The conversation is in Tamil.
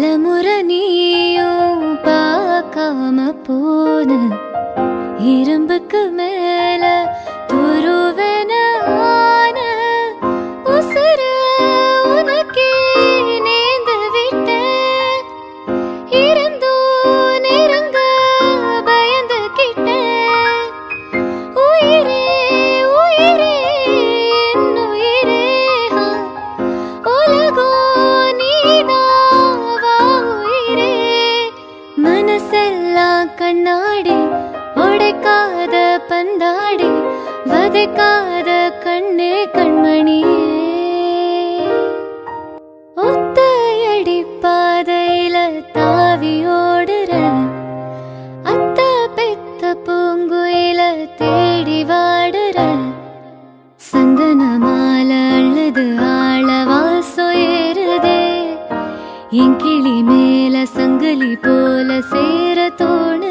தலைமுரணியும் பார்க்காம போன இரும்புக்கு மேல துருவன ஆன உசுர உனக்கே நேந்து விட்ட இருந்தோ நெருங்க பயந்து கிட்ட உயிரே உயிரே உயிரே உலகோ நீதா கண்ணாடி உடைக்காத பந்தாடி வதைக்காத கண்ணே கண்மணியே ஒத்தையடி பாதையில தாவி ஓடுற அத்த பெத்த பூங்குயில தேடி வாடுற சந்தன மாலை அழுது ஆழவாசோ ஏறுதே என் கிளி மேல சங்கிலி போல சேர தோணு